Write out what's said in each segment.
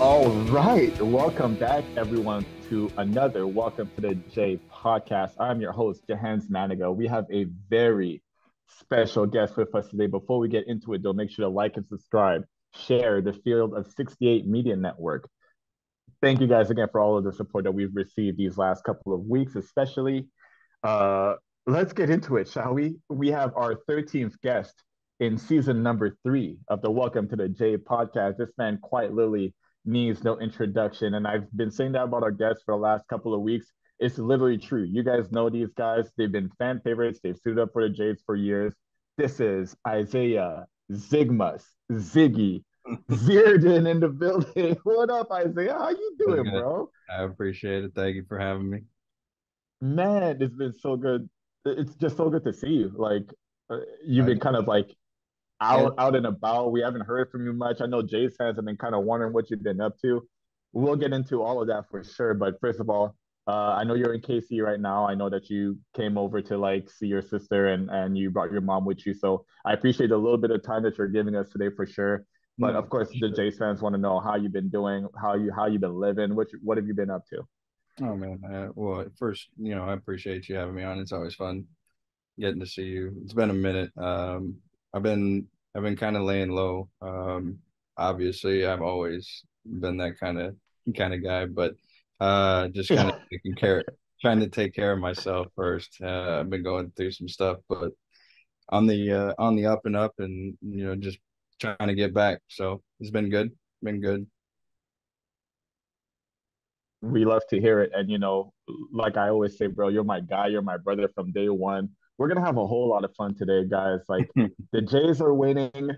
All right. Welcome back, everyone, to another Welcome to the Jay Podcast. I'm your host, Jahenns Manigat. We have a very special guest with us today. Before we get into it, though, make sure to like and subscribe, share the Field of 68 Media Network. Thank you guys again for all of the support that we've received these last couple of weeks, especially. Let's get into it, shall we? We have our 13th guest in season number 3 of the Welcome to the Jay Podcast. This man quite literally needs no introduction, and I've been saying that about our guests for the last couple of weeks. It's literally true. You guys know these guys. They've been fan favorites. They've suited up for the Jays for years. This is Isaiah Zygmas Ziggy Zierden in the building. What up, Isaiah? How you doing, bro? I appreciate it. Thank you for having me. Man, it's been so good. It's just so good to see you. Like, you've been kind of like out and about. We haven't heard from you much. I know Jays fans have been kind of wondering what you've been up to. We'll get into all of that for sure. But first of all, I know you're in KC right now. I know that you came over to like see your sister, and you brought your mom with you. So I appreciate the little bit of time that you're giving us today for sure. But of course, the Jays fans want to know how you've been doing, how you've been living, what have you been up to? Oh man, well, first, you know, I appreciate you having me on. It's always fun getting to see you. It's been a minute. I've been kind of laying low. Obviously, I've always been that kind of guy, but just kind of trying to take care of myself first. I've been going through some stuff, but on the up and up, and you know, just trying to get back. So it's been good. We love to hear it. And you know, like I always say, bro, you're my guy, you're my brother from day one. We're gonna have a whole lot of fun today, guys. Like the Jays are winning.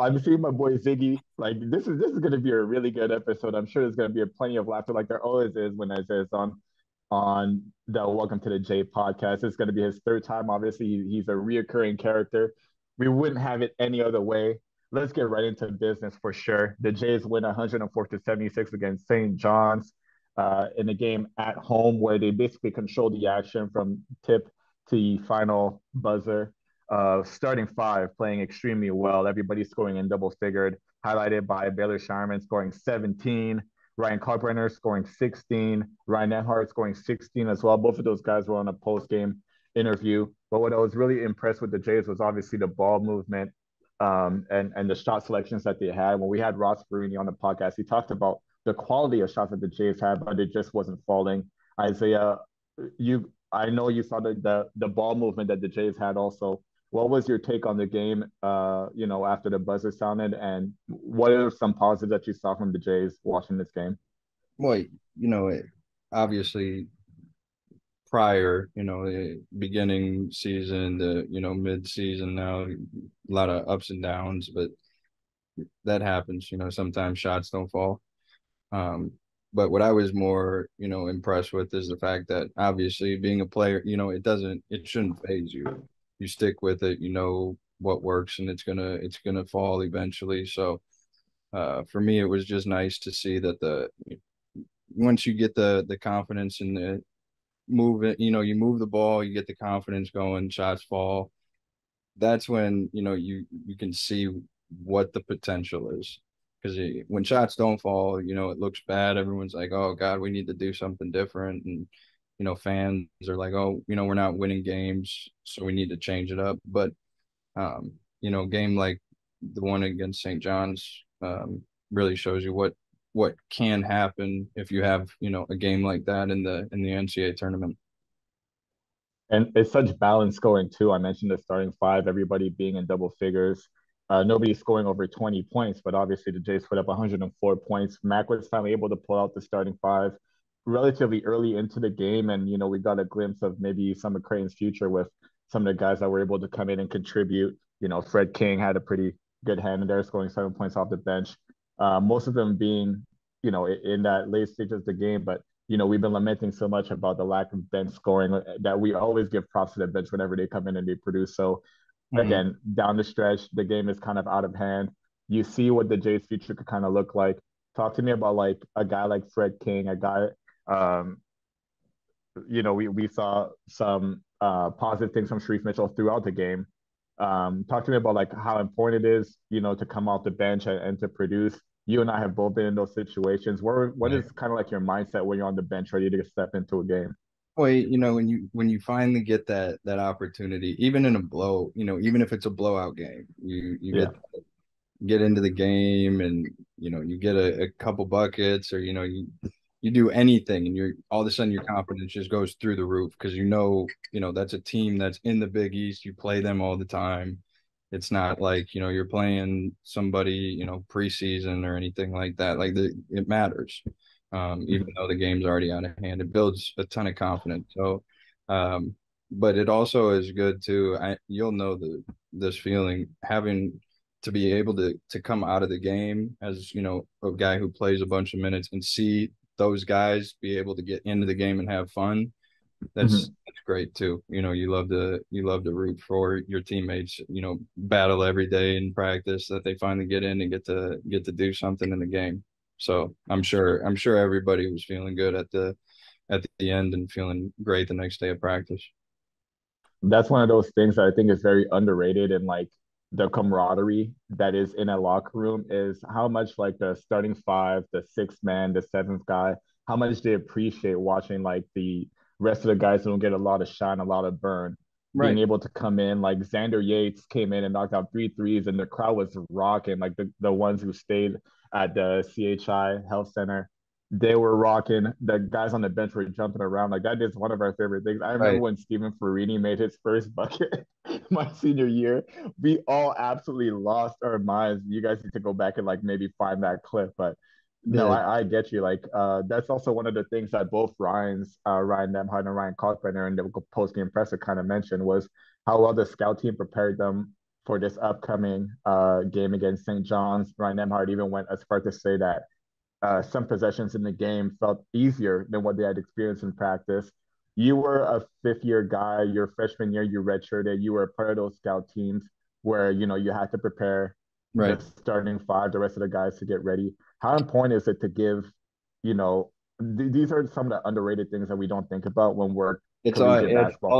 I'm seeing my boy Ziggy. Like this is gonna be a really good episode. I'm sure there's gonna be plenty of laughter, like there always is when Isaiah's on the Welcome to the Jay Podcast. It's gonna be his third time. Obviously, he's a reoccurring character. We wouldn't have it any other way. Let's get right into business for sure. The Jays win 104-76 against St. John's in a game at home where they basically controlled the action from tip to the final buzzer. Starting five, playing extremely well. Everybody scoring in double figured, highlighted by Baylor Scheierman scoring 17, Ryan Kalkbrenner scoring 16, Ryan Nembhard scoring 16 as well. Both of those guys were on a post-game interview. But what I was really impressed with the Jays was obviously the ball movement and the shot selections that they had. When we had Ross Bruni on the podcast, he talked about the quality of shots that the Jays had, but it just wasn't falling. Isaiah, I know you saw the ball movement that the Jays had also. What was your take on the game, you know, after the buzzer sounded? And what are some positives that you saw from the Jays watching this game? Well, you know, obviously prior, you know, the beginning season, the, you know, mid-season now, a lot of ups and downs, but that happens. You know, sometimes shots don't fall. But what I was more, you know, impressed with is the fact that obviously being a player, you know, it shouldn't faze you. You stick with it, you know what works, and it's gonna fall eventually. So for me, it was just nice to see that once you get the confidence in the move it, you know, you move the ball, you get the confidence going, shots fall. That's when, you know, you can see what the potential is. Because when shots don't fall, you know, it looks bad. Everyone's like, oh, God, we need to do something different. And, you know, fans are like, oh, you know, we're not winning games, so we need to change it up. But, you know, a game like the one against St. John's really shows you what can happen if you have, you know, a game like that in the NCAA tournament. And it's such balanced scoring, too. I mentioned the starting five, everybody being in double figures. Nobody's scoring over 20 points, but obviously the Jays put up 104 points. Mack was finally able to pull out the starting five relatively early into the game, and, you know, we got a glimpse of maybe some of Creighton's future with some of the guys that were able to come in and contribute. You know, Fred King had a pretty good hand in there, scoring 7 points off the bench. Most of them being, you know, in that late stage of the game, but, you know, we've been lamenting so much about the lack of bench scoring that we always give props to the bench whenever they come in and they produce. So, again, down the stretch, the game is kind of out of hand. You see what the Jays' future could kind of look like. Talk to me about, like, a guy like Fred King, a guy, you know, we saw some positive things from Shereef Mitchell throughout the game. Talk to me about, like, how important it is, you know, to come off the bench and to produce. you and I have both been in those situations. What is kind of like your mindset when you're on the bench ready to step into a game? Well, you know, when you finally get that opportunity, even in a blow, you know, even if it's a blowout game, you get into the game and, you know, you get a couple buckets, or, you know, you do anything and you're all of a sudden your confidence just goes through the roof, because, you know, that's a team that's in the Big East. You play them all the time. It's not like, you know, you're playing somebody, you know, preseason or anything like that. Like it matters. Even though the game's already out of hand, it builds a ton of confidence. So, but it also is good too. You'll know this feeling, having to be able to come out of the game as, you know, a guy who plays a bunch of minutes and see those guys be able to get into the game and have fun. That's great too. You know, you love to root for your teammates, you know, battle every day in practice that they finally get in and get to do something in the game. So I'm sure everybody was feeling good at the end and feeling great the next day of practice. That's one of those things that I think is very underrated, and like the camaraderie that is in a locker room is how much like the starting five, the sixth man, the seventh guy, how much they appreciate watching like the rest of the guys who don't get a lot of shine, a lot of burn. Right. Being able to come in, like Xander Yates came in and knocked out 3 threes, and the crowd was rocking. Like the ones who stayed at the CHI Health Center, they were rocking. The guys on the bench were jumping around. Like, that is one of our favorite things. I remember when Stephen Farini made his first bucket my senior year, we all absolutely lost our minds. You guys need to go back and like maybe find that clip, but no, I get you. Like, that's also one of the things that both Ryan Nembhard and Ryan Kalkbrenner in the post-game presser kind of mentioned, was how well the scout team prepared them for this upcoming game against St. John's. Ryan Nembhard even went as far to say that some possessions in the game felt easier than what they had experienced in practice. You were a fifth-year guy. Your freshman year, you redshirted. You were a part of those scout teams where, you know, you had to prepare the starting five, the rest of the guys to get ready. How important is it to give, you know, these are some of the underrated things that we don't think about when we're it's all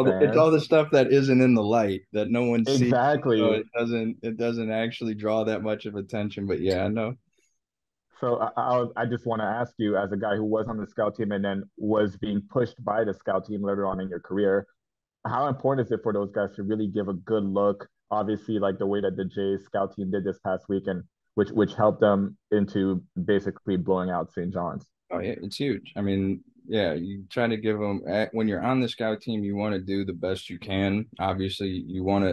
the stuff that isn't in the light that no one sees. Exactly. So it doesn't actually draw that much of attention, but yeah, I know. So I just want to ask you, as a guy who was on the scout team and then was being pushed by the scout team later on in your career, how important is it for those guys to really give a good look? Obviously, like the way that the Jays scout team did this past weekend, which helped them into basically blowing out St. John's. Oh, yeah, it's huge. I mean, yeah, you try to give them – when you're on the scout team, you want to do the best you can. Obviously, you want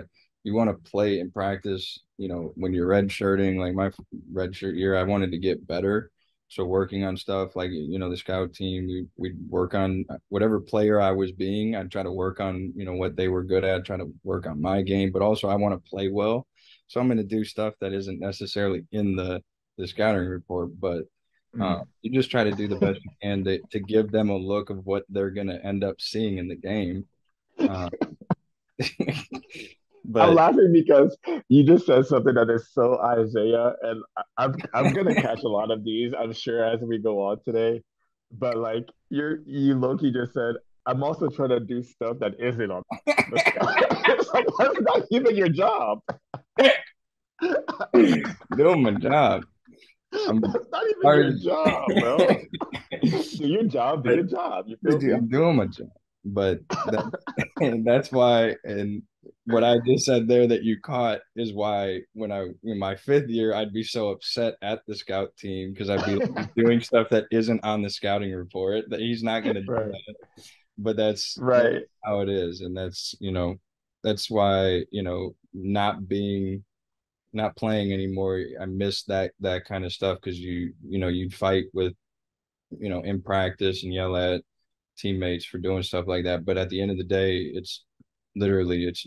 to play and practice, you know, when you're redshirting. Like my redshirt year, I wanted to get better. So working on stuff like, you know, the scout team, we'd work on whatever player I was being. I'd try to work on, you know, what they were good at, try to work on my game. But also I want to play well. So I'm going to do stuff that isn't necessarily in the scouting report, but you just try to do the best you can to give them a look of what they're going to end up seeing in the game. But I'm laughing because you just said something that is so Isaiah, and I'm going to catch a lot of these, I'm sure, as we go on today. But like you low-key just said, I'm also trying to do stuff that isn't on. It's like, that's not even your job. Doing my job. That's not even your job, bro. Do your job. You feel me? I'm doing my job. But that's why, and what I just said there that you caught is why when I in my fifth year, I'd be so upset at the scout team, because I'd be like, doing stuff that isn't on the scouting report that he's not going to do. That. But that's how it is, and that's, you know, that's why, you know, not playing anymore, I miss that kind of stuff, because you know you'd fight with, you know, in practice and yell at teammates for doing stuff like that. But at the end of the day, it's literally, it's,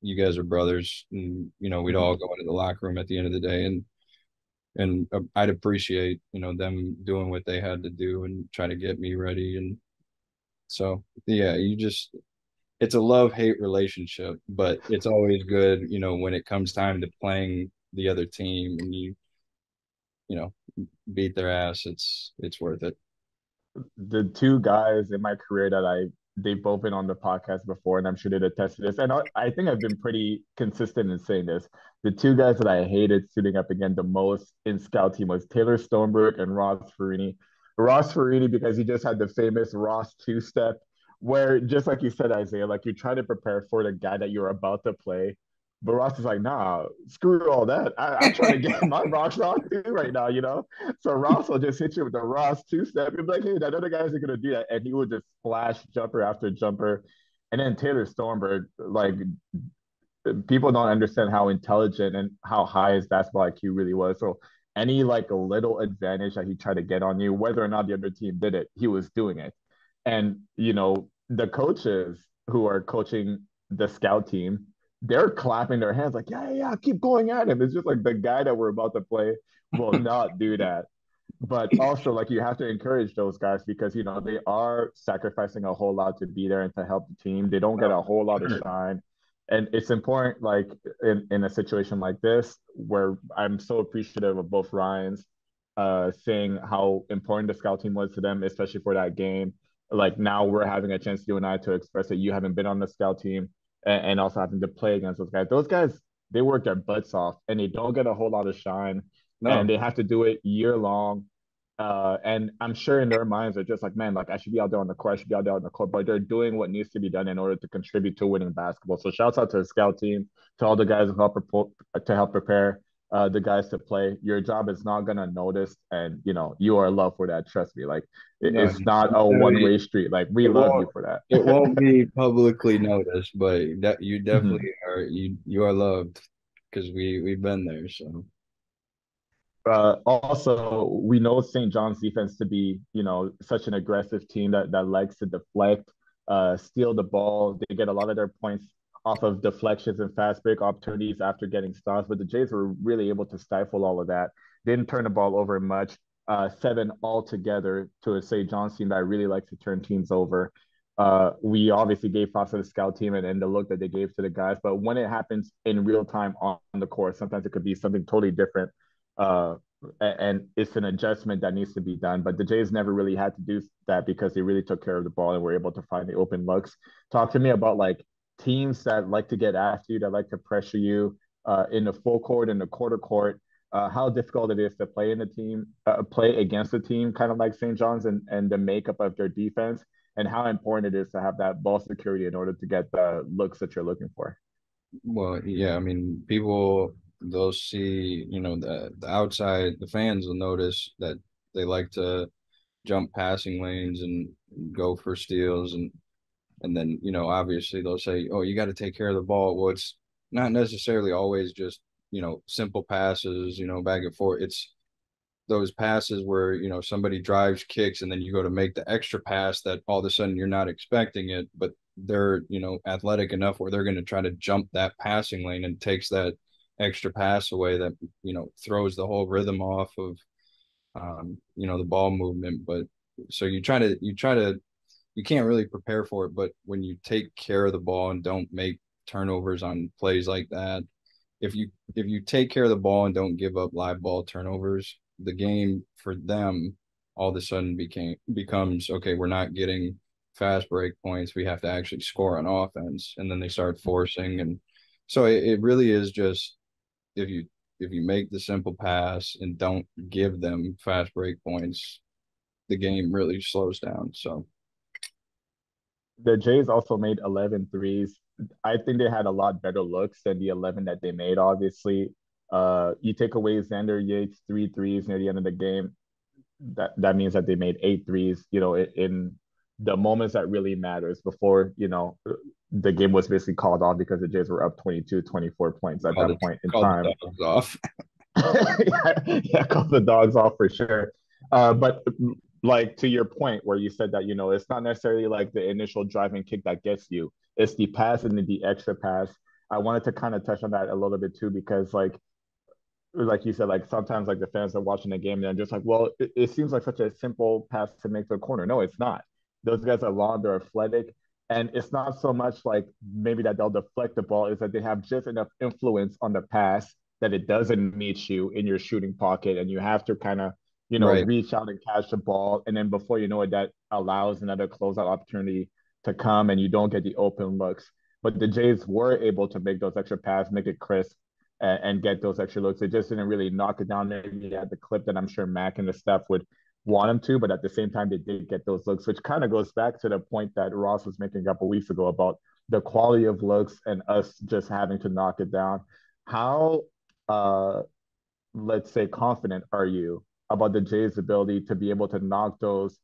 you guys are brothers, and, you know, we'd all go into the locker room at the end of the day, and I'd appreciate, you know, them doing what they had to do and try to get me ready. And so yeah, you just, it's a love-hate relationship, but it's always good, you know, when it comes time to playing the other team and you know, beat their ass, it's worth it. The two guys in my career that I they've both been on the podcast before, and I'm sure they'd attest to this. And I think I've been pretty consistent in saying this. The two guys that I hated suiting up again the most in scout team was Taylor Stonebrook and Ross Farini. Ross Farini, because he just had the famous Ross two-step, where just like you said, Isaiah, like you're trying to prepare for the guy that you're about to play. But Ross is like, nah, screw all that. I'm trying to get my Ross on too right now, you know? So Ross will just hit you with the Ross two-step. You'll be like, hey, that other guy isn't going to do that. And he would just splash jumper after jumper. And then Taylor Stormberg, like, people don't understand how intelligent and how high his basketball IQ really was. So any, like, a little advantage that he tried to get on you, whether or not the other team did it, he was doing it. And, you know, the coaches who are coaching the scout team, they're clapping their hands like, yeah, keep going at him. It's just like the guy that we're about to play will not do that. But also, like, you have to encourage those guys because, you know, they are sacrificing a whole lot to be there and to help the team. They don't get a whole lot of shine. And it's important, like, in a situation like this where I'm so appreciative of both Ryans saying how important the scout team was to them, especially for that game. Like, now we're having a chance, you and I, to express that you haven't been on the scout team. And also having to play against those guys. Those guys, they work their butts off, and they don't get a whole lot of shine. No. And they have to do it year-long. And I'm sure in their minds they're just like, man, like, I should be out there on the court. I should be out there on the court. But they're doing what needs to be done in order to contribute to winning basketball. So shouts out to the scout team, to all the guys who help prepare the guys to play. Your job is not going to notice, and, you know, you are loved for that. Trust me. Like, it's not a one-way street. Like, we love you for that. It won't be publicly noticed, but you definitely are. You are loved because we've been there. So also, we know St. John's defense to be, you know, such an aggressive team that likes to deflect, steal the ball. They get a lot of their points off of deflections and fast break opportunities after getting stops, but the Jays were really able to stifle all of that. Didn't turn the ball over much. 7 altogether to a St. John's team that really likes to turn teams over. We obviously gave props to the scout team and the look that they gave to the guys, but when it happens in real time on the court, sometimes it could be something totally different, and it's an adjustment that needs to be done. But the Jays never really had to do that because they really took care of the ball and were able to find the open looks. Talk to me about, like, teams that like to get after you, that like to pressure you in the full court, in the quarter court, how difficult it is to play in the team, play against the team, kind of like St. John's, and the makeup of their defense, and how important it is to have that ball security in order to get the looks that you're looking for. Well, yeah, I mean, people, they'll see, you know, the outside, the fans will notice that they like to jump passing lanes and go for steals, and then, you know, obviously they'll say, oh, you got to take care of the ball. Well, it's not necessarily always just, you know, simple passes, you know, back and forth. It's those passes where, you know, somebody drives, kicks, and then you go to make the extra pass that all of a sudden you're not expecting it, but they're, you know, athletic enough where they're going to try to jump that passing lane and takes that extra pass away that, you know, throws the whole rhythm off of, you know, the ball movement. But so you try to, you can't really prepare for it, but when you take care of the ball and don't make turnovers on plays like that, if you take care of the ball and don't give up live ball turnovers, the game for them all of a sudden becomes, okay, we're not getting fast break points. We have to actually score on offense. And then they start forcing. And so it really is just if you make the simple pass and don't give them fast break points, the game really slows down. So the Jays also made 11 threes. I think they had a lot better looks than the 11 that they made, obviously. You take away Xander Yates' 3 threes near the end of the game, that means that they made 8 threes, you know, in the moments that really matters before, you know, the game was basically called off because the Jays were up 22, 24 points at that point in time. Called the dogs off. Yeah, called the dogs off for sure. But like, to your point where you said that, you know, it's not necessarily like the initial drive and kick that gets you. It's the pass and the extra pass. I wanted to kind of touch on that a little bit too, because like you said, like, sometimes, like, the fans are watching the game and they're just like, well, it seems like such a simple pass to make the corner. No, it's not. Those guys are long, they're athletic. And it's not so much like maybe that they'll deflect the ball. It's that they have just enough influence on the pass that it doesn't meet you in your shooting pocket. And you have to kind of, you know, right, reach out and catch the ball. And then before you know it, that allows another closeout opportunity to come and you don't get the open looks. But the Jays were able to make those extra passes, make it crisp, and get those extra looks. They just didn't really knock it down at the clip that I'm sure Mack and the staff would want them to. But at the same time, they did get those looks, which kind of goes back to the point that Ross was making a couple weeks ago about the quality of looks and us just having to knock it down. How, let's say, confident are you about the Jays' ability to be able to knock those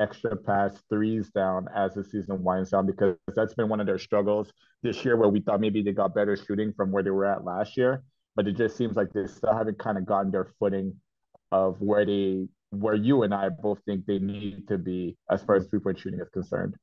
extra pass threes down as the season winds down, because that's been one of their struggles this year, where we thought maybe they got better shooting from where they were at last year, but it just seems like they still haven't kind of gotten their footing of where you and I both think they need to be as far as three-point shooting is concerned.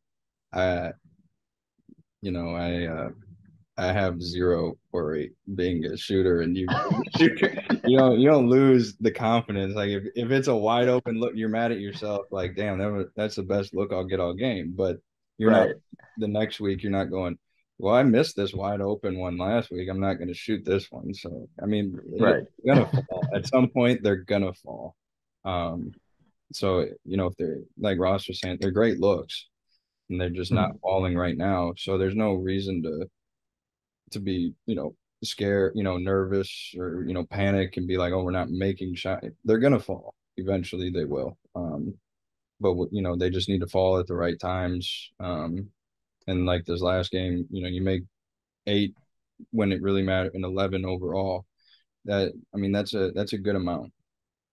I have zero worry being a shooter, and you don't lose the confidence. Like if it's a wide open look, you're mad at yourself. Like, damn, that's the best look I'll get all game. But you're right. Not the next week. You're not going, well, I missed this wide open one last week. I'm not going to shoot this one. So I mean, right, they're gonna fall at some point. They're gonna fall. So if they're like Ross was saying, they're great looks, and they're just not falling right now. So there's no reason to be, scared, nervous or, panic and be like, oh, we're not making shots. They're going to fall. Eventually they will. But, they just need to fall at the right times. And like this last game, you make 8 when it really mattered and 11 overall. That, I mean, that's a good amount.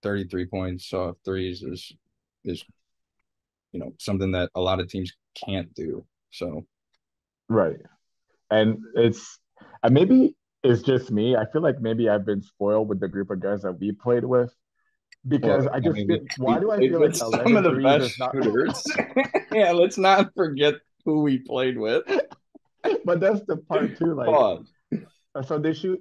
33 points off threes is something that a lot of teams can't do. So. Right. And maybe it's just me. I feel like maybe I've been spoiled with the group of guys that we played with, because I feel like some of the best shooters? Yeah, let's not forget who we played with. But that's the part too. Like, so they shoot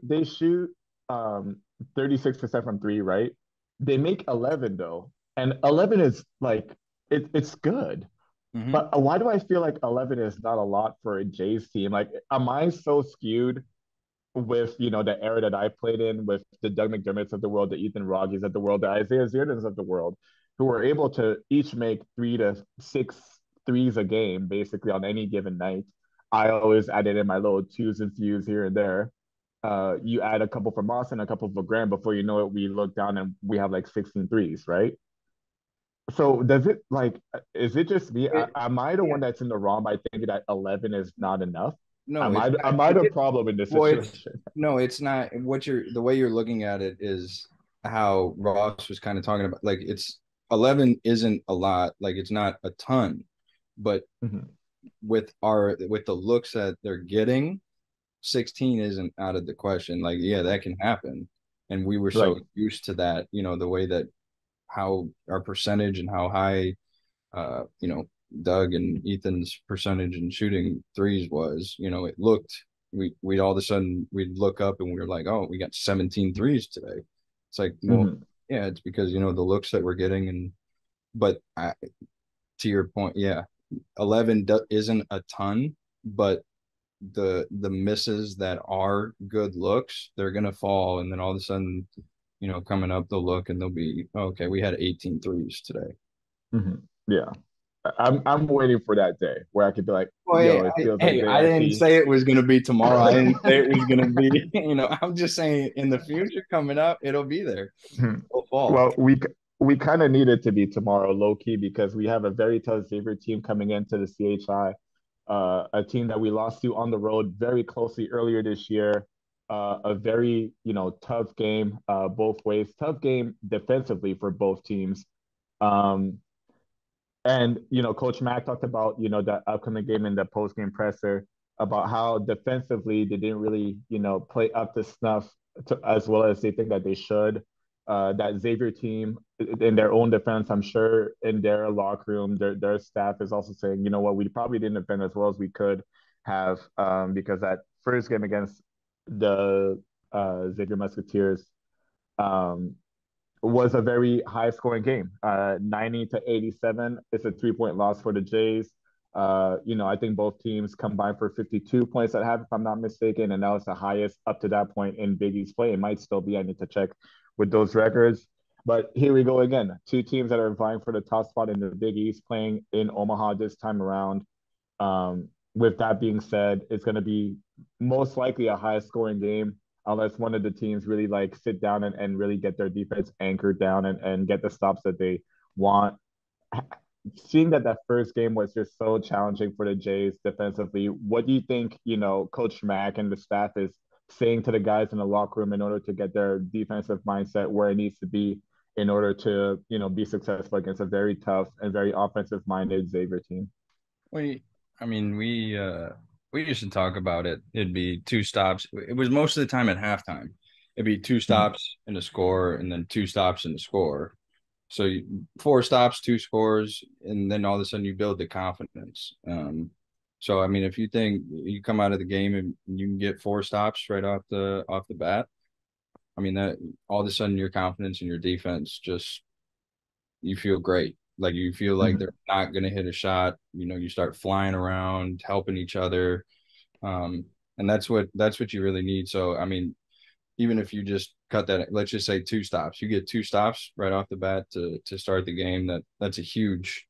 36% from three, right? They make 11 though, and 11 is like it's good. Mm-hmm. But why do I feel like 11 is not a lot for a Jays team? Like, am I so skewed with, the era that I played in with the Doug McDermotts of the world, the Ethan Roggies of the world, the Isaiah Zierdens of the world, who were able to each make 3 to 6 threes a game, basically, on any given night? I always added in my little twos and fews here and there. You add a couple for Moss and a couple for Graham. Before you know it, we look down and we have like 16 threes, right? So is it just me? Am I the one that's in the wrong by thinking that 11 is not enough? No. Am I the problem in this situation? No, it's not. The way you're looking at it is how Ross was kind of talking about. Like, it's 11 isn't a lot. Like, it's not a ton, but with the looks that they're getting, 16 isn't out of the question. Like, yeah, that can happen, and we were so used to that. The way that. How our percentage and how high, Doug and Ethan's percentage in shooting threes was, it looked, we all of a sudden we'd look up and we were like, oh, we got 17 threes today. It's like, well, yeah, it's because, the looks that we're getting. But to your point, yeah, 11 isn't a ton, but the misses that are good looks, they're going to fall. And then all of a sudden, coming up, they'll look and they'll be, okay, we had 18 threes today. Mm-hmm. Yeah. I'm waiting for that day where I could be like, I didn't say it was going to be tomorrow. I didn't say it was going to be, I'm just saying in the future coming up, it'll be there. Mm-hmm. It'll fall. Well, we kind of need it to be tomorrow, low-key, because we have a very tough Xavier team coming into the CHI, a team that we lost to on the road very closely earlier this year. A very, tough game both ways. Tough game defensively for both teams. And, Coach Mack talked about, that upcoming game in the post-game presser about how defensively they didn't really, play up to snuff as well as they think that they should. That Xavier team, in their own defense, I'm sure in their locker room, their staff is also saying, you know what, we probably didn't defend as well as we could have because that first game against the Xavier Musketeers was a very high-scoring game. 90-87. It's a 3-point loss for the Jays. I think both teams combined for 52 points at half, if I'm not mistaken, and that was the highest up to that point in Big East play. It might still be. I need to check with those records. But here we go again. Two teams that are vying for the top spot in the Big East playing in Omaha this time around. With that being said, it's going to be most likely a high scoring game unless one of the teams really like sit down and really get their defense anchored down and get the stops that they want. Seeing that that first game was just so challenging for the Jays defensively, what do you think, you know, Coach Mack and the staff is saying to the guys in the locker room in order to get their defensive mindset where it needs to be in order to, you know, be successful against a very tough and very offensive-minded Xavier team? We should talk about it. It'd be two stops. It was most of the time at halftime. It'd be two stops and a score, and then two stops and a score. So four stops, two scores, and then all of a sudden you build the confidence. So, I mean, if you think you come out of the game and you can get four stops right off the bat, I mean, that all of a sudden your confidence in your defense just – you feel great. Like, you feel like they're not going to hit a shot. You know, you start flying around, helping each other. And that's what you really need. So, I mean, even if you just cut that – let's just say two stops. You get two stops right off the bat to start the game. That's a huge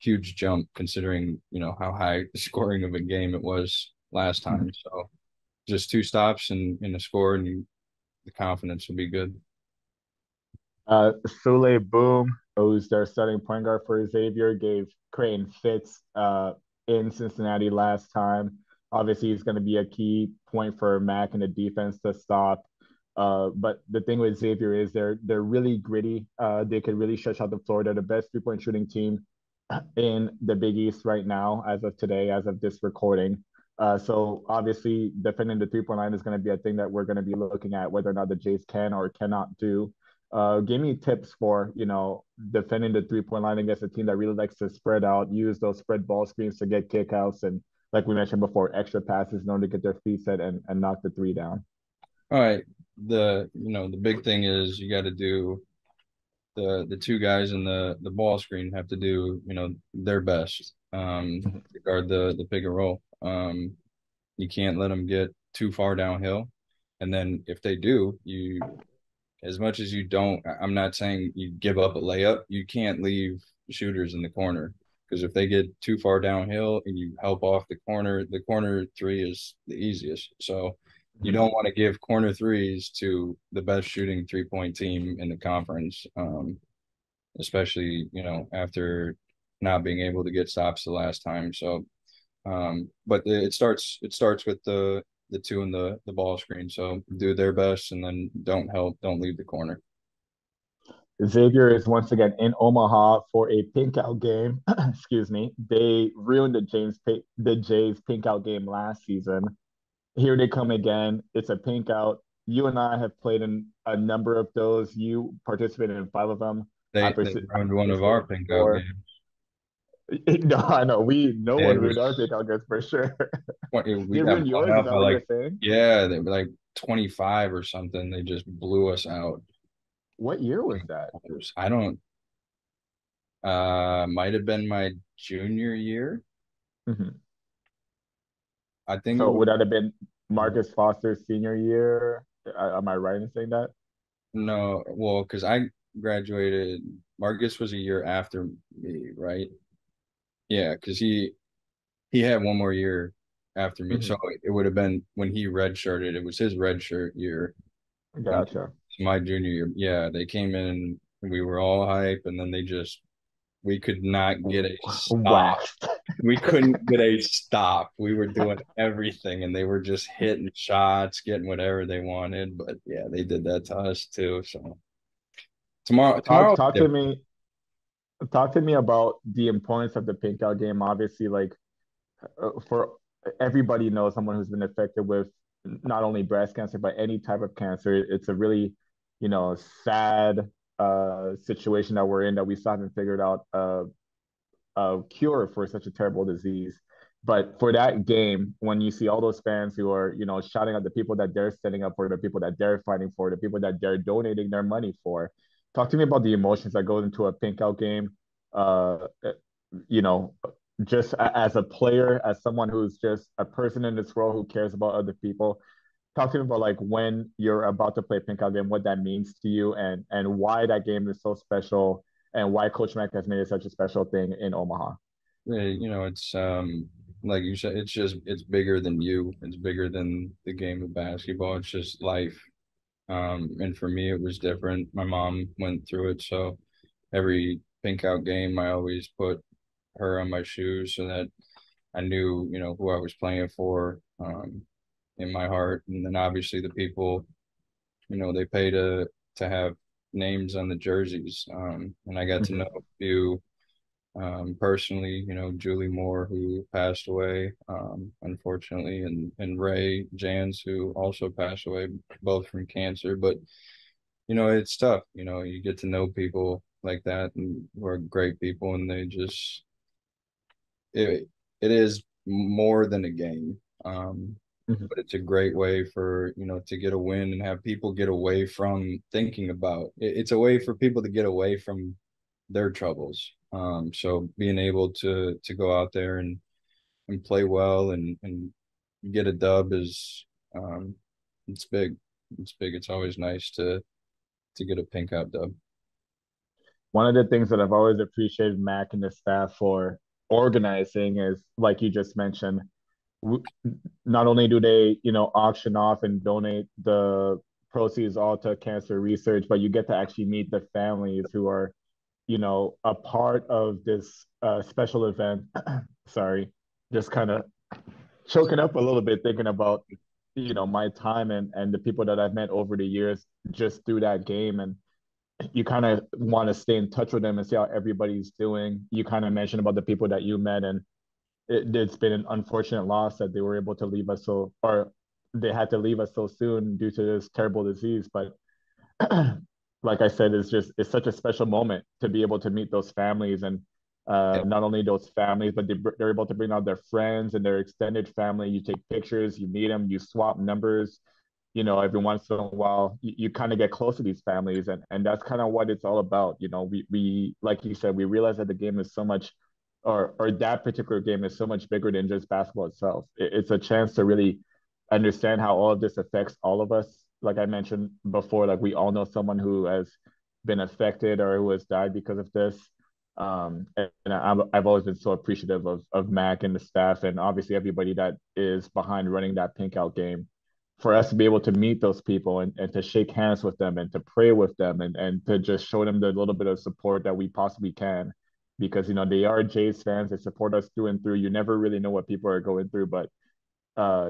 jump considering, you know, how high the scoring of a game it was last time. So just two stops and a score, and the confidence will be good. Sole Boom, who's their starting point guard for Xavier, gave Creighton fits in Cincinnati last time. Obviously, he's going to be a key point for Mack and the defense to stop. But the thing with Xavier is they're really gritty. They can really stretch out the floor. They're the best three-point shooting team in the Big East right now, as of today, as of this recording. So obviously defending the three-point line is going to be a thing that we're going to be looking at, whether or not the Jays can or cannot do. Give me tips for, you know, defending the three-point line against a team that really likes to spread out, use those spread ball screens to get kickouts, and like we mentioned before, extra passes in order to get their feet set and knock the three down. All right. The big thing is you got to do – The two guys in the ball screen have to do, you know, their best to guard the pick and roll. You can't let them get too far downhill. And then if they do, I'm not saying you give up a layup. You can't leave shooters in the corner, because if they get too far downhill and you help off the corner three is the easiest. So you don't want to give corner threes to the best shooting three-point team in the conference, especially, you know, after not being able to get stops the last time. So, but it starts with the two in the ball screen. So do their best, and then don't leave the corner. Xavier is once again in Omaha for a pinkout game. Excuse me. They ruined the Jays pinkout game last season. Here they come again. It's a pink out. You and I have played in a number of those. You participated in 5 of them. They ruined one of our pink out games. No, I know. No one ruined our pink out games for sure. We ruined yours, is that what you're saying? Yeah, they were like 25 or something. They just blew us out. What year was that? I don't – might have been my junior year. Mm-hmm. I think so. Would that have been Marcus Foster's senior year? Am I right in saying that? No, well, because I graduated. Marcus was a year after me, right? Yeah, because he had one more year after me, so it would have been when he redshirted. It was his redshirt year. Gotcha. My junior year. Yeah, they came in. We were all hype, and then we could not get a stop. We couldn't get a stop. We were doing everything, and they were just hitting shots, getting whatever they wanted. But, yeah, they did that to us too. So tomorrow Talk to me about the importance of the pinkout game. Obviously, like, for everybody knows someone who's been affected with not only breast cancer but any type of cancer. It's a really, you know, sad situation that we're in, that we still haven't figured out a cure for such a terrible disease. But for that game, when you see all those fans who are, you know, shouting at the people that they're standing up for, the people that they're fighting for, the people that they're donating their money for, talk to me about the emotions that go into a pinkout game. You know, just as a player, as someone who's just a person in this world who cares about other people, talk to me about, like, when you're about to play pinkout game, what that means to you, and why that game is so special, and why Coach Mack has made it such a special thing in Omaha. You know, it's Like you said, it's just, it's bigger than you. It's bigger than the game of basketball. It's just life. And for me, it was different. My mom went through it. So every pink out game, I always put her on my shoes so that I knew, you know, who I was playing for in my heart. And then obviously the people, you know, they pay to have names on the jerseys. And I got to know a few personally, you know, Julie Moore, who passed away, unfortunately, and Ray Jans, who also passed away, both from cancer. But, you know, it's tough. You know, you get to know people like that and who are great people, and they just it is more than a game. But it's a great way for, you know, to get a win and have people get away from thinking about it. It's a way for people to get away from their troubles. So being able to go out there and play well and get a dub is it's big. It's big. It's always nice to get a pink out dub. One of the things that I've always appreciated Mack and the staff for organizing is, like you just mentioned, not only do they, you know, auction off and donate the proceeds all to cancer research, but you get to actually meet the families who are, you know, a part of this special event. Sorry, just kind of choking up a little bit thinking about, you know, my time and the people that I've met over the years just through that game. And you kind of want to stay in touch with them and see how everybody's doing. You kind of mentioned about the people that you met, and it's been an unfortunate loss that they were able to leave us they had to leave us so soon due to this terrible disease. But like I said, it's such a special moment to be able to meet those families, and not only those families, but they're able to bring out their friends and their extended family. You take pictures, you meet them, you swap numbers. You know, every once in a while, you kind of get close to these families, and that's kind of what it's all about. You know, we like you said, we realize that the game is so much, or that particular game is so much bigger than just basketball itself. It's a chance to really understand how all of this affects all of us. Like I mentioned before, like we all know someone who has been affected or who has died because of this. And I've always been so appreciative of Mack and the staff, and obviously everybody that is behind running that pink out game. For us to be able to meet those people and to shake hands with them and to pray with them and to just show them the little bit of support that we possibly can, because, you know, they are Jays fans. They support us through and through. You never really know what people are going through, but,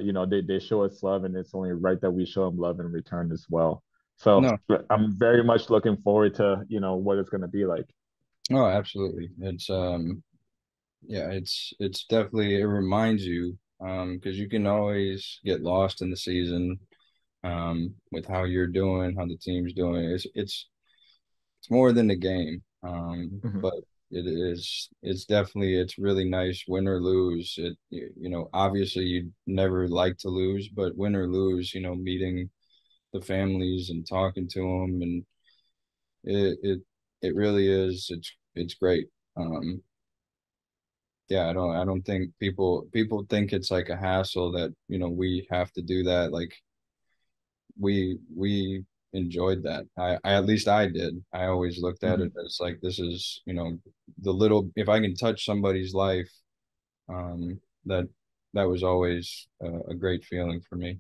you know, they show us love, and it's only right that we show them love in return as well. So I'm very much looking forward to, you know, what it's going to be like. Oh, absolutely. It's, it's definitely, it reminds you, because you can always get lost in the season with how you're doing, how the team's doing. It's more than a game, but it's really nice, win or lose. You know, obviously you never like to lose, but win or lose, you know, meeting the families and talking to them, and it really is. It's great. Yeah, I don't think people think it's like a hassle that, you know, we have to do that. Like we enjoyed that. I at least I did. I always looked at it as like, this is, you know, if I can touch somebody's life, that was always a great feeling for me.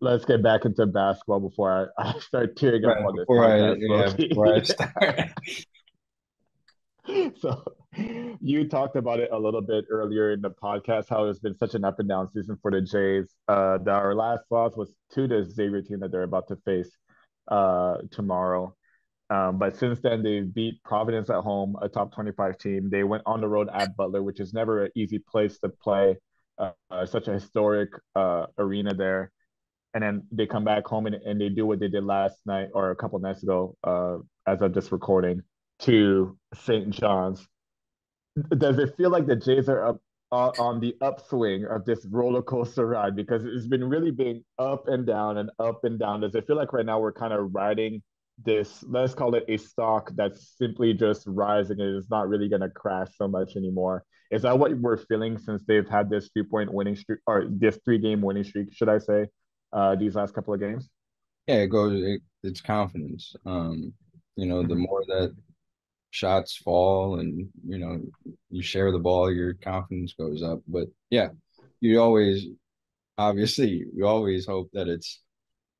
Let's get back into basketball before I start tearing up on this. Before I start. So you talked about it a little bit earlier in the podcast, how it's been such an up and down season for the Jays. Our last loss was to the Xavier team that they're about to face tomorrow. But since then, they beat Providence at home, a top 25 team. They went on the road at Butler, which is never an easy place to play, such a historic arena there. And then they come back home and they do what they did last night, or a couple nights ago, as of this recording, to St. John's. Does it feel like the Jays are up on the upswing of this roller coaster ride? Because it's been really being up and down and up and down. Does it feel like right now we're kind of riding this, let's call it a stock that's simply just rising and it's not really going to crash so much anymore? Is that what we're feeling since they've had this 3-point winning streak, or this 3-game winning streak, should I say, these last couple of games? Yeah, it's confidence. You know, the more that shots fall and, you know, you share the ball, your confidence goes up. But yeah, you always, obviously, you always hope that it's,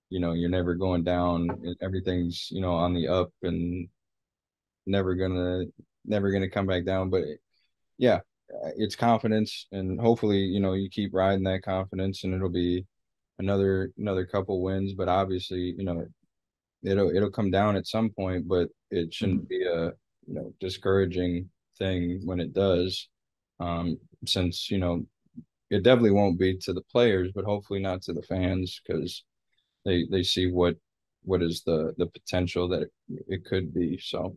you know, you're never going down and everything's, you know, on the up and never gonna come back down. But yeah, it's confidence, and hopefully, you know, you keep riding that confidence and it'll be another couple wins. But obviously, you know, it'll come down at some point, but it shouldn't be a, you know, discouraging thing when it does, since, you know, it definitely won't be to the players, but hopefully not to the fans, because they see what is the potential that it could be. So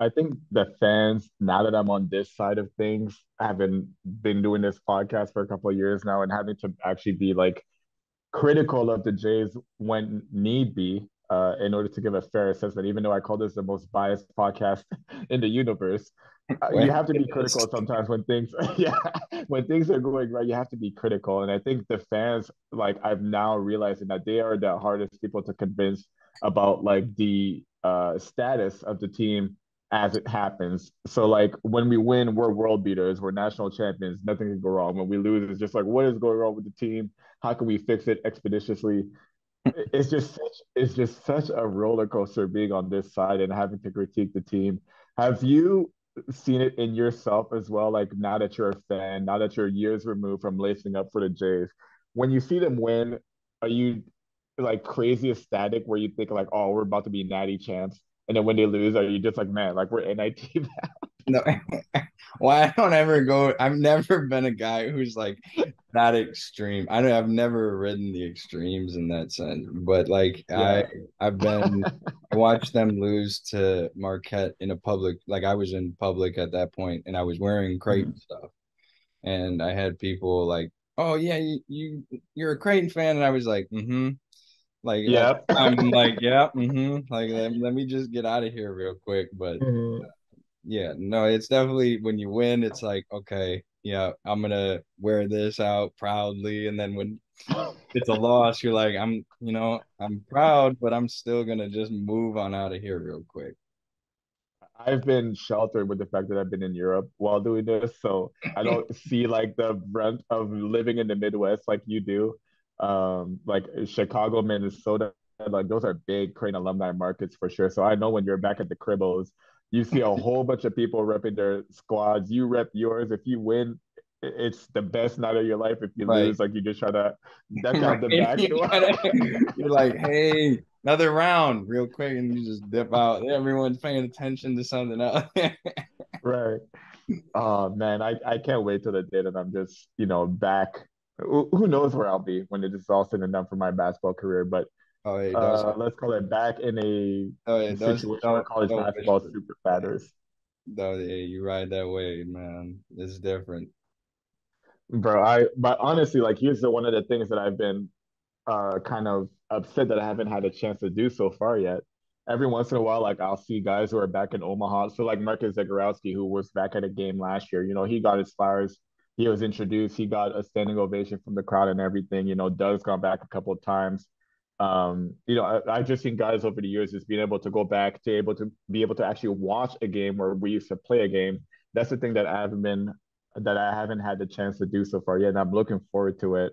I think the fans, now that I'm on this side of things, having been doing this podcast for a couple of years now and having to actually be like critical of the Jays when need be, in order to give a fair assessment, even though I call this the most biased podcast in the universe, you have to be critical sometimes when things, when things are going right, you have to be critical. And I think the fans, like, I've now realizing that they are the hardest people to convince about like the status of the team as it happens. So like when we win, we're world beaters, we're national champions, nothing can go wrong. When we lose, it's just like, what is going wrong with the team? How can we fix it expeditiously? It's just such a roller coaster being on this side and having to critique the team. Have you seen it in yourself as well? Like, now that you're a fan, now that you're years removed from lacing up for the Jays, when you see them win, are you like crazy ecstatic where you think like, oh, we're about to be natty champs? And then when they lose, are you just like, man, like, we're NIT now? No. Well, I don't ever go. I've never been a guy who's like that extreme. I've never ridden the extremes in that sense. But like, yeah. I watched them lose to Marquette in a public. Like, I was in public at that point, and I was wearing Creighton stuff, and I had people like, "Oh yeah, you're a Creighton fan," and I was like, "Mm-hmm." Like, yeah, I'm like, yeah, mm-hmm. Like, let me just get out of here real quick. But yeah, no, it's definitely when you win, it's like, okay, yeah, I'm gonna wear this out proudly. And then when it's a loss, you're like, I'm proud, but I'm still gonna just move on out of here real quick. I've been sheltered with the fact that I've been in Europe while doing this, so I don't see like the brunt of living in the Midwest like you do. Like Chicago, Minnesota, like those are big Creighton alumni markets for sure. So I know when you're back at the Cribbles, you see a whole bunch of people repping their squads. You rep yours. If you win, it's the best night of your life. If you lose, like, you just try to duck out the back door. You're like, hey, another round real quick, and you just dip out. Everyone's paying attention to something else. Right. Oh man, I can't wait till the day that I'm just, you know, back. Who knows where I'll be when it is all said and done for my basketball career, but let's call it back in a situation where college basketball super matters. No, yeah, you ride that wave, man. It's different. Bro, but honestly, like, here's one of the things that I've been kind of upset that I haven't had a chance to do so far yet. Every once in a while, like, I'll see guys who are back in Omaha. So like Marcus Zagorowski, who was back at a game last year, you know, he got his flowers. He was introduced. He got a standing ovation from the crowd and everything. You know, Doug's gone back a couple of times. You know, I've just seen guys over the years just being able to go back, to be able to actually watch a game where we used to play a game. That's the thing that I haven't had the chance to do so far yet, and I'm looking forward to it.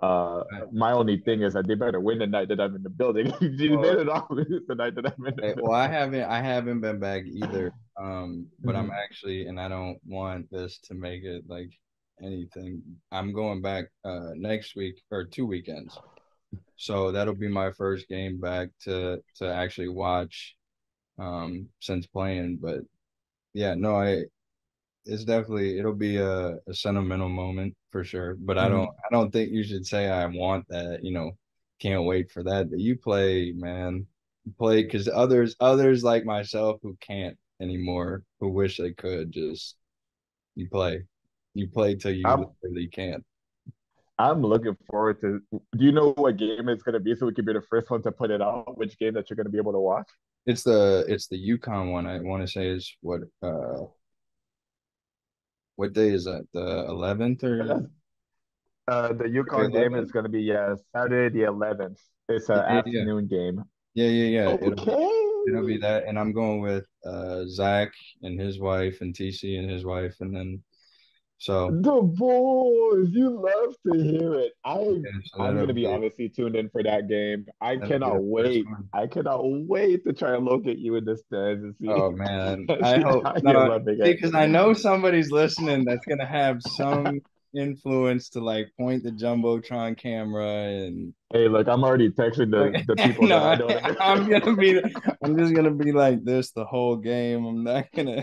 My only thing is that they better win the night that I'm in the building. They better not lose the night that I'm in the building. Well, I haven't been back either. But I'm actually, and I don't want this to make it like anything, I'm going back next week or two weekends, so that'll be my first game back to actually watch since playing. But yeah, no, it's definitely, it'll be a sentimental moment for sure, but I don't think you should say I want that, you know, can't wait for that. But you play, man, because others like myself who can't anymore, who wish they could, just you play till you really can't. I'm looking forward to. Do you know what game it's going to be, so we can be the first one to put it out? Which game that you're going to be able to watch? It's the UConn one. I want to say is what day is that? The 11th or the UConn game is going to be Saturday the 11th. It's an afternoon game. Yeah. Okay. It'll be that, and I'm going with Zach and his wife, and TC and his wife, and then so the boys. You love to hear it. I'm going to be honestly tuned in for that game. I cannot wait to try and look at you in the stands and see. Oh man, I hope because I know somebody's listening that's going to have some influence to like point the Jumbotron camera and hey, look, I'm already texting the people. No, that I don't I'm just gonna be like this the whole game. I'm not gonna.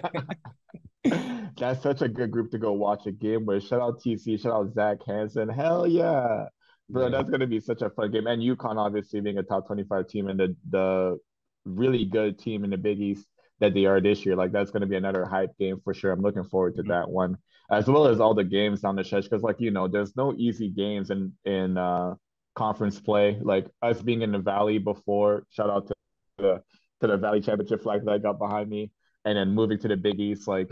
That's such a good group to go watch a game with. Shout out TC, shout out Zach Hansen. Hell yeah, bro, that's gonna be such a fun game. And UConn obviously being a top 25 team and the really good team in the Big East that they are this year. Like that's gonna be another hype game for sure. I'm looking forward to that one, as well as all the games down the stretch, because like, you know, there's no easy games in conference play. Like us being in the Valley before, shout out to the Valley Championship flag that I got behind me, and then moving to the Big East, like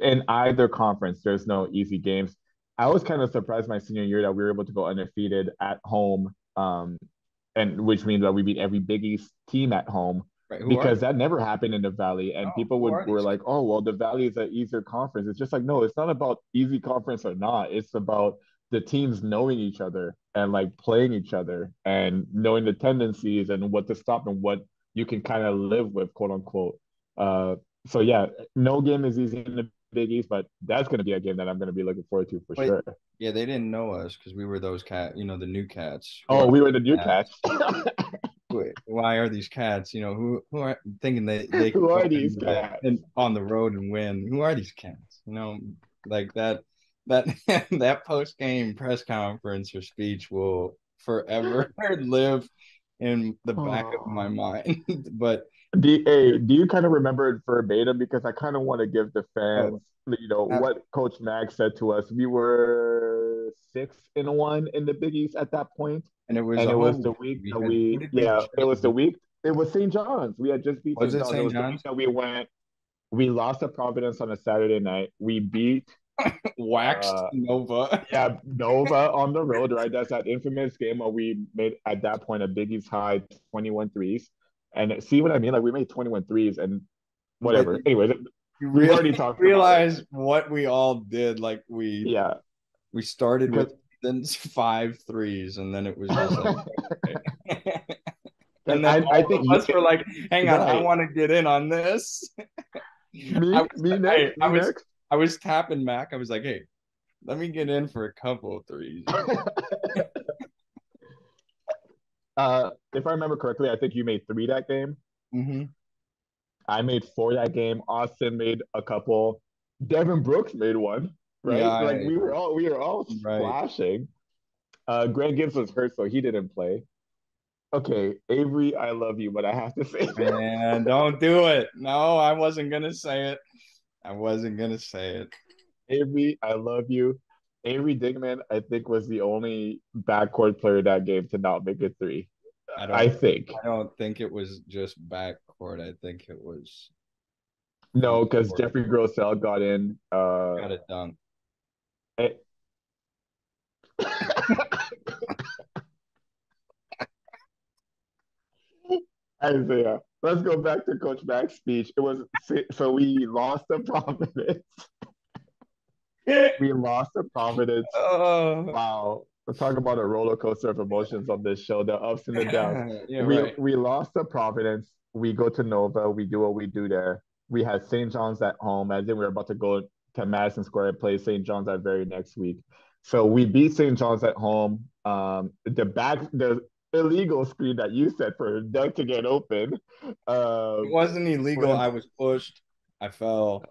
in either conference, there's no easy games. I was kind of surprised my senior year that we were able to go undefeated at home, and which means that we beat every Big East team at home. Right, because that never happened in the Valley, and people were like, oh, well, the Valley is an easier conference. It's just like, no, it's not about easy conference or not. It's about the teams knowing each other and, like, playing each other and knowing the tendencies and what to stop and what you can kind of live with, quote-unquote. So, yeah, no game is easy in the Big East, but that's going to be a game that I'm going to be looking forward to for sure. Yeah, they didn't know us because we were those cats, you know, the new cats. Oh, we were the new cats. Why are these cats? You know, who are thinking they who are these cats on the road and win? Who are these cats? You know, like that that post game press conference or speech will forever live in the back of my mind. But do you kind of remember it verbatim? Because I kind of want to give the fans, you know, what Coach Mack said to us. We were 6-1 in the Big East at that point. And it was the week that it was St. John's. We had just beat St. John's. It was the week that we lost to Providence on a Saturday night. We beat waxed Nova. Yeah, Nova on the road, right? That's that infamous game where we made at that point a Big East high 21 threes. And see what I mean? Like we made 21 threes and whatever. Anyways, we already talked. Realize about what we all did. Like we started with then 5 threes, and then it was just like, okay. And then I think us were like, hang on, I want to get in on this. I was tapping Mac. I was like, hey, let me get in for a couple of threes. If I remember correctly, I think you made 3 that game. Mm-hmm. I made 4 that game. Austin made a couple. Devin Brooks made one. Right, yeah, like we were all splashing. Right. Grant Gibbs was hurt, so he didn't play. Okay, Avery, I love you, but I have to say, man, don't do it. No, I wasn't gonna say it. Avery, I love you. Avery Dingman, I think, was the only backcourt player that game to not make a three. I don't think it was just backcourt. I think it was no, because Jeffrey Grossell got in. Got it done. Isaiah, let's go back to Coach Mack's speech. It was so we lost to Providence. We lost to Providence. Oh. Wow, let's talk about a roller coaster of emotions on this show. The ups and the downs. We lost to Providence. We go to Nova. We do what we do there. We had St. John's at home, and then we were about to go to Madison Square and play St. John's that very next week. So we beat St. John's at home. The illegal screen that you set for Doug to get open. It wasn't illegal. I was pushed. I fell.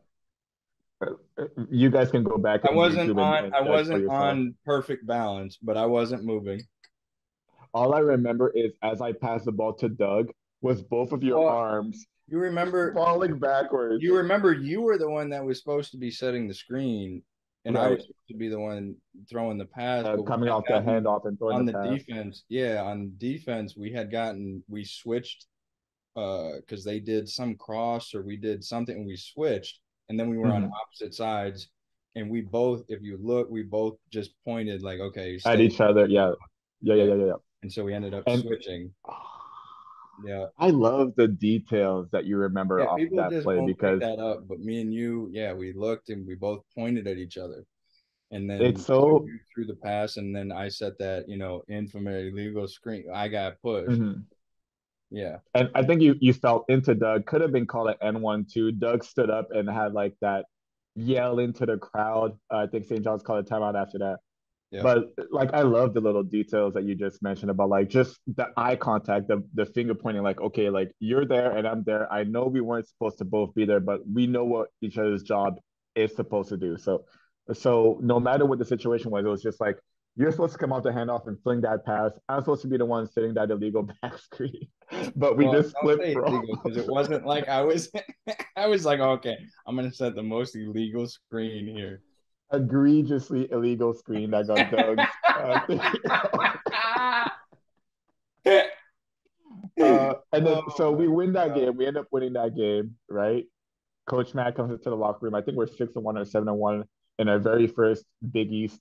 You guys can go back. I wasn't on perfect balance, but I wasn't moving. All I remember is as I passed the ball to Doug was both of your arms. You remember falling backwards. You remember you were the one that was supposed to be setting the screen, and I was supposed to be the one throwing the pass, coming off the handoff and throwing on the pass. Defense. Yeah, on defense, we switched because they did some cross or we did something, and we switched, and then we were on opposite sides, and we both, if you look, we both just pointed like, okay, at each other, yeah. And so we ended up switching. Yeah, I love the details that you remember off that play, because that up, but me and you, we looked and we both pointed at each other, and then it's so through the pass, and then I set that infamous illegal screen. I got pushed. Mm-hmm. Yeah, and I think you fell into Doug. Could have been called an N1 too. Doug stood up and had like that yell into the crowd. I think St. John's called a timeout after that. Yeah. But I love the little details that you just mentioned about just the eye contact, the finger pointing, okay, you're there and I'm there. I know we weren't supposed to both be there, but we know what each other's job is supposed to do. So no matter what the situation was, it was just you're supposed to come off the handoff and fling that pass. I'm supposed to be the one sitting that illegal back screen, but we just flipped because it wasn't I was like, okay, I'm gonna set the most illegal screen here. Egregiously illegal screen that got Doug. And then so we win that game. We end up winning that game, right? Coach Mack comes into the locker room. I think we're 6-1 or 7-1 in our very first Big East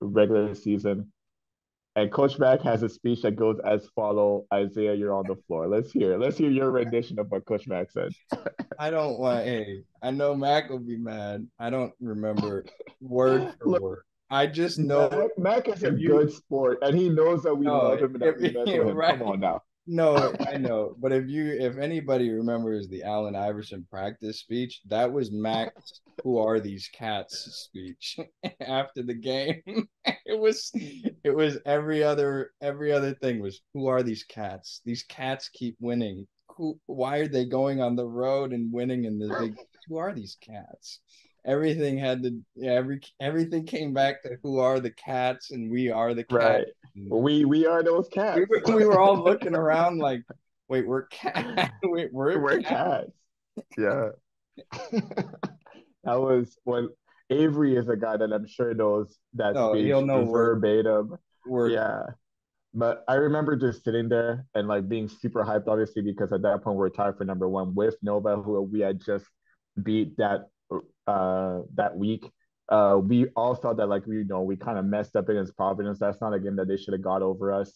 regular season. And Coach Mack has a speech that goes as follows: Isaiah, you're on the floor. Let's hear your rendition of what Coach Mack said. I know Mack will be mad. I don't remember word for word. I just know Mack is a good sport, and he knows that we love him. Right. Come on now. No, I know. But if anybody remembers the Allen Iverson practice speech, that was Mack's "Who Are These Cats" speech after the game. It was every other thing was, who are these cats? These cats keep winning. Why are they going on the road and winning in this big? Who are these cats? Everything had to everything came back to who are the cats and we are the cats. Right. We are those cats. We were all looking around like, wait, we're cats. Wait, we're cats. Yeah. That was when Avery is a guy that I'm sure knows that speech verbatim. Word. Yeah. But I remember just sitting there and being super hyped, obviously, because at that point we're tied for number one with Nova, who we had just beat that week. We all thought that we kind of messed up against Providence. That's not a game that they should have got over us.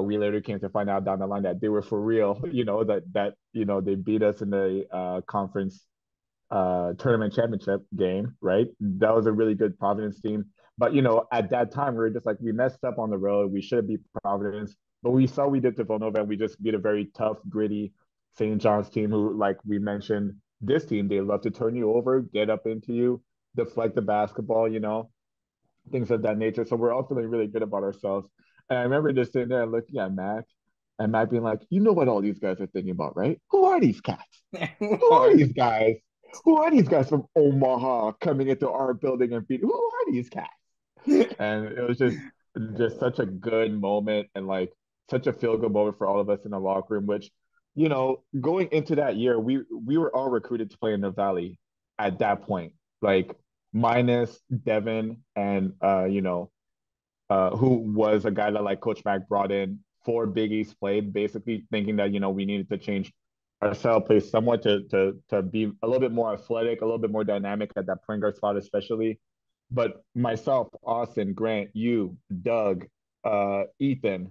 We later came to find out down the line that they were for real. They beat us in the conference tournament championship game, right? That was a really good Providence team. But, at that time, we were just we messed up on the road. We should have beat Providence. But we saw we did to Villanova, and we just beat a very tough, gritty St. John's team who, we mentioned, this team, they love to turn you over, get up into you, deflect the basketball, things of that nature. So we're all feeling really good about ourselves. And I remember just sitting there looking at Mack, and Mack being like, you know what all these guys are thinking about, right? Who are these cats? Who are these guys? Who are these guys from Omaha coming into our building and beating? Who are these cats? And it was just such a good moment and such a feel-good moment for all of us in the locker room, which, going into that year, we were all recruited to play in the Valley at that point, minus Devin and, who was a guy that Coach Mack brought in for Big East play, basically thinking that, we needed to change our style of play somewhat to be a little bit more athletic, a little bit more dynamic at that point guard spot, especially. But myself, Austin, Grant, you, Doug, Ethan,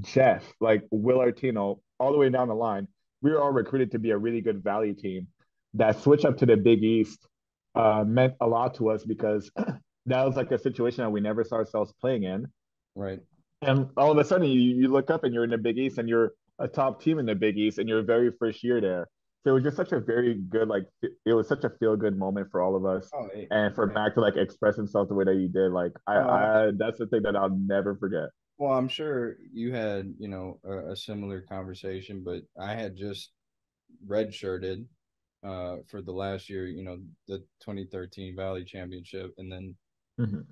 Jeff, Will Artino, all the way down the line, we were all recruited to be a really good Valley team. That switch up to the Big East meant a lot to us because that was a situation that we never saw ourselves playing in. Right. And all of a sudden you look up and you're in the Big East and you're a top team in the Big East in your very first year there. So it was just such a very good, it was such a feel-good moment for all of us. And for Mack to, express himself the way that he did, that's the thing that I'll never forget. Well, I'm sure you had, a similar conversation, but I had just redshirted for the last year, the 2013 Valley Championship. And then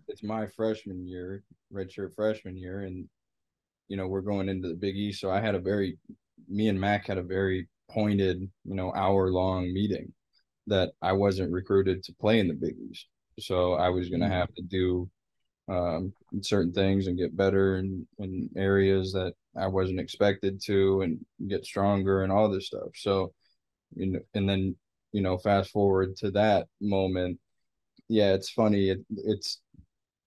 it's my freshman year, redshirt freshman year. And, we're going into the Big East. So I had me and Mack had a very pointed, hour-long meeting that I wasn't recruited to play in the Big East. So I was going to have to do certain things and get better in areas that I wasn't expected to and get stronger and all this stuff. So, and then, fast forward to that moment. Yeah, it's funny. It's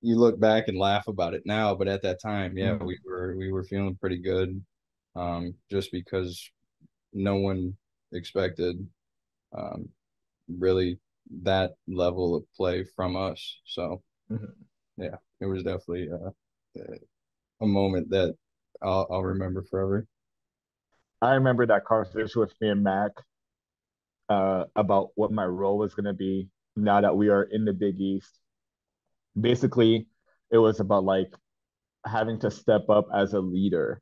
you look back and laugh about it now, but at that time, we were feeling pretty good. just because no one expected really that level of play from us. So, yeah, it was definitely a moment that I'll remember forever. I remember that conversation with me and Mack about what my role was going to be now that we are in the Big East. Basically, it was about, like, having to step up as a leader.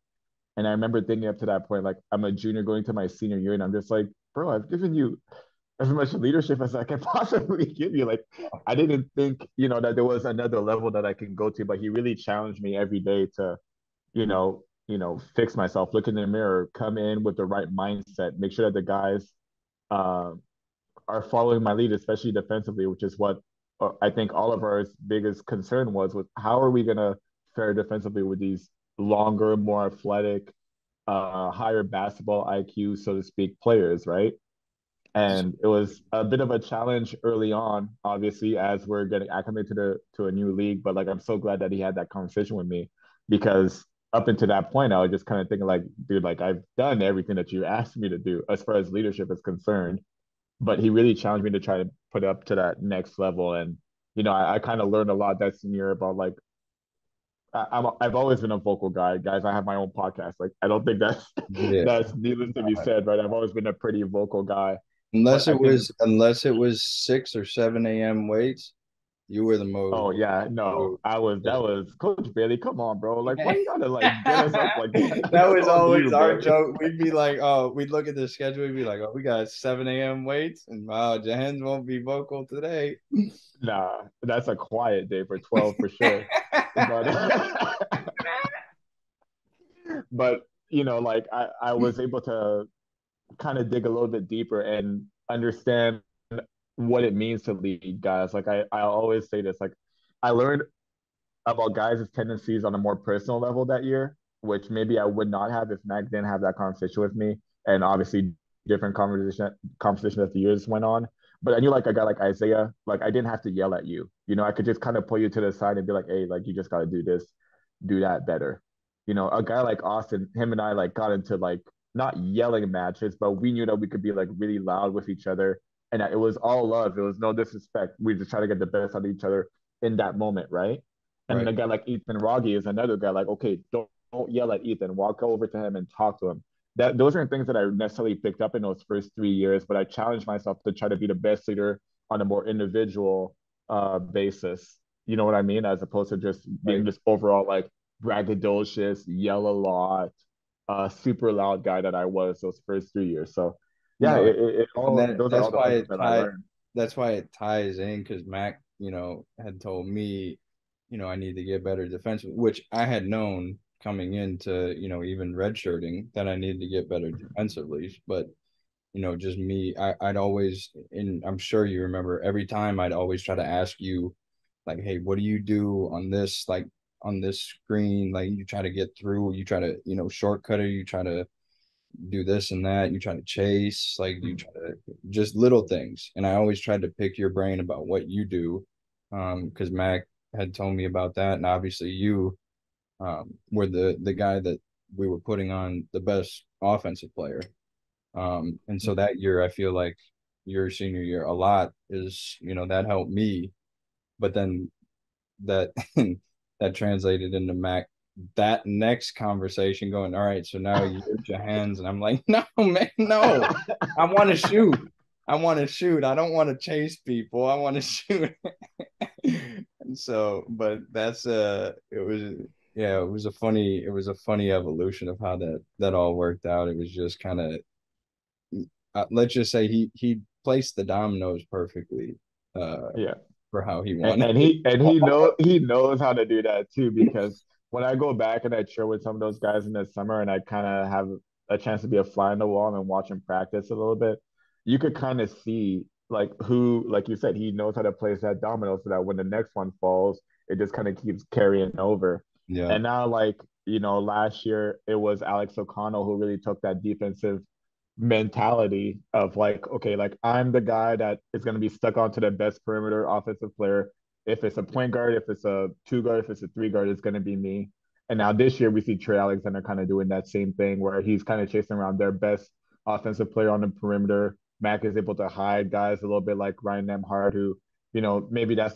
And I remember thinking up to that point, like, I'm a junior going to my senior year, and I'm just like, bro, I've given you as much leadership as I can possibly give you. Like, I didn't think, you know, that there was another level that I can go to, but he really challenged me every day to, you know, fix myself, look in the mirror, come in with the right mindset, make sure that the guys are following my lead, especially defensively, which is what I think all of our biggest concern was, with how are we going to fare defensively with these longer, more athletic, higher basketball IQ, so to speak, players, right? And it was a bit of a challenge early on, obviously, as we're getting acclimated to a new league. But, like, I'm so glad that he had that conversation with me, because up until that point, I was just kind of thinking, like, dude, like, I've done everything that you asked me to do as far as leadership is concerned. But he really challenged me to try to put up to that next level. And, you know, I kind of learned a lot that senior year about, like, I've always been a vocal guy, guys. I have my own podcast. Like, I don't think that's needless to be said, right? I've always been a pretty vocal guy. Unless it was 6 or 7 a.m. weights, you were the most. Oh yeah, no, I was. That was Coach Bailey. Come on, bro. Like, why you gotta, like, get us up like that? That was always our joke. We'd be like, oh, we'd look at the schedule. We'd be like, oh, we got 7 a.m. weights, and wow, Jahenns won't be vocal today. Nah, that's a quiet day for 12 for sure. But you know, like, I was able to kind of dig a little bit deeper and understand what it means to lead guys. Like, I always say this, like, I learned about guys' tendencies on a more personal level that year, which maybe I would not have if Mac didn't have that conversation with me, and obviously different conversations as the years went on. But I knew, like, a guy like Isaiah, like, I didn't have to yell at you. You know, I could just kind of pull you to the side and be like, hey, like, you just got to do this, do that better. You know, a guy like Austin, him and I, like, got into, like, not yelling matches, but we knew that we could be, like, really loud with each other. And it was all love. It was no disrespect. We just try to get the best out of each other in that moment, right? And then a guy like Ethan Roggies is another guy, like, okay, don't yell at Ethan. Walk over to him and talk to him. Those aren't things that I necessarily picked up in those first 3 years, but I challenged myself to try to be the best leader on a more individual basis. You know what I mean? As opposed to just being just overall, like, braggadocious, yell a lot, super loud guy that I was those first 3 years. So, yeah, that's why it ties in, because Mac, you know, had told me, you know, I need to get better defensively, which I had known coming into, you know, even redshirting, that I needed to get better defensively. But, you know, just me, I'd always, and I'm sure you remember, every time I'd always try to ask you, like, hey, what do you do on this, like, on this screen? Like, you try to get through, you try to, you know, shortcut it, you try to do this and that, you try to chase, like, you try to, just little things. And I always tried to pick your brain about what you do, because Mac had told me about that. And obviously you were the guy that we were putting on the best offensive player. And so that year, I feel like your senior year a lot is, you know, that helped me. But then that that translated into Mac, that next conversation going, all right, so now you're Jahenns. And I'm like, no, man, no. I want to shoot. I want to shoot. I don't want to chase people. I want to shoot. And so, but that's it was a funny evolution of how that all worked out. It was just kind of, let's just say he placed the dominoes perfectly. Yeah. For how he wanted. And he knows how to do that too, because when I go back and I cheer with some of those guys in the summer, and I kind of have a chance to be a fly on the wall and watch him practice a little bit, you could kind of see, like, who, like you said, he knows how to place that domino so that when the next one falls, it just kind of keeps carrying over. Yeah. And now, like, you know, last year it was Alex O'Connell who really took that defensive mentality of, like, okay, like, I'm the guy that is going to be stuck onto the best perimeter offensive player. If it's a point guard, if it's a two guard, if it's a three guard, it's going to be me. And now this year we see Trey Alexander kind of doing that same thing where he's kind of chasing around their best offensive player on the perimeter. Mack is able to hide guys a little bit like Ryan Nembhard, who, you know, maybe that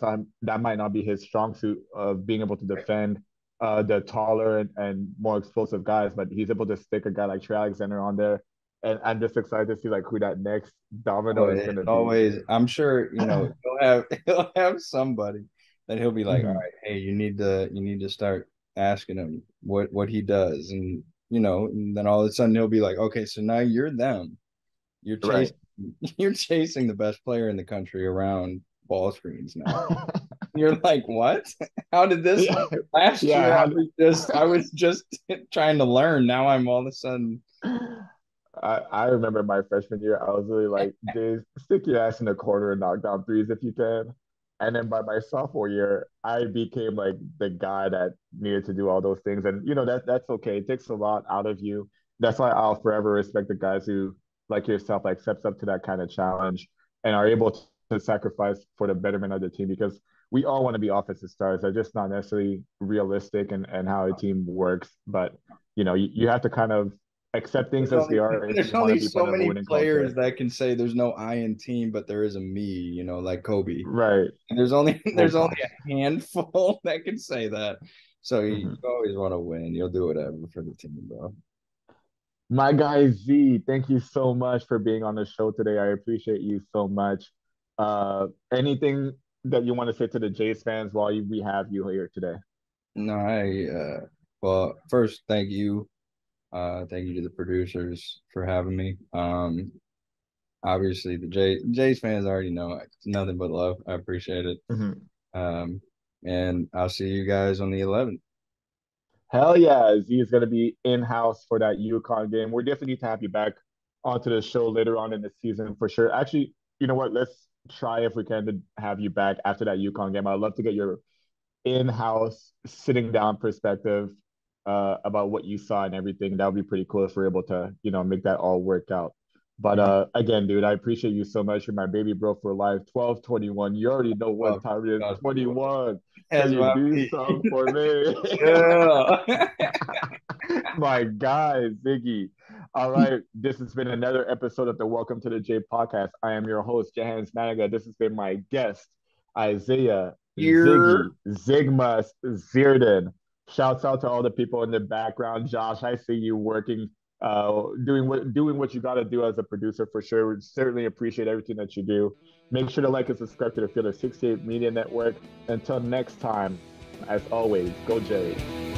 might not be his strong suit of being able to defend the taller and more explosive guys, but he's able to stick a guy like Trey Alexander on there. And I'm just excited to see like who that next domino is going to be. Always, I'm sure, you know, he'll have somebody that he'll be like, all right, hey, you need to start asking him what he does, and you know, and then all of a sudden he'll be like, okay, so now you're them. You're chasing, right. You're chasing the best player in the country around ball screens now. You're like, what? How did this happen? Last year? I was just trying to learn. Now I'm all of a sudden. I remember my freshman year, I was really like, dude, stick your ass in the corner and knock down threes if you can. And then by my sophomore year, I became like the guy that needed to do all those things. And, you know, that's okay. It takes a lot out of you. That's why I'll forever respect the guys who, like yourself, like steps up to that kind of challenge and are able to sacrifice for the betterment of the team, because we all want to be offensive stars. They're just not necessarily realistic and how a team works. But, you know, you have to kind of accept things as they are. There's only so many players that can say there's no I in team, but there is a me, you know, like Kobe. Right. And there's only a handful that can say that. So you always want to win. You'll do whatever for the team, bro. My guy Z, thank you so much for being on the show today. I appreciate you so much. Anything that you want to say to the Jays fans while we have you here today? No, well, first, thank you. Thank you to the producers for having me. Obviously, the Jays fans already know it. Nothing but love. I appreciate it. Mm-hmm. And I'll see you guys on the 11th. Hell yeah. Z is going to be in-house for that UConn game. We're definitely need to have you back onto the show later on in the season for sure. Actually, you know what? Let's try if we can to have you back after that UConn game. I'd love to get your in-house sitting down perspective about what you saw and everything. That would be pretty cool if we're able to, you know, make that all work out. But again, dude, I appreciate you so much. You're my baby bro for life. 12/21. You already know what time it is. 21. Can you do something for me? Yeah. My guy, Ziggy. All right. This has been another episode of the Welcome to the Jay Podcast. I am your host, Jahenns Manigat. This has been my guest, Isaiah Zygmas Ziggy Zierden. Shouts out to all the people in the background. Josh, I see you working, doing what you got to do as a producer for sure. We certainly appreciate everything that you do. Make sure to like and subscribe to the Field of 68 Media Network. Until next time, as always, go Jays.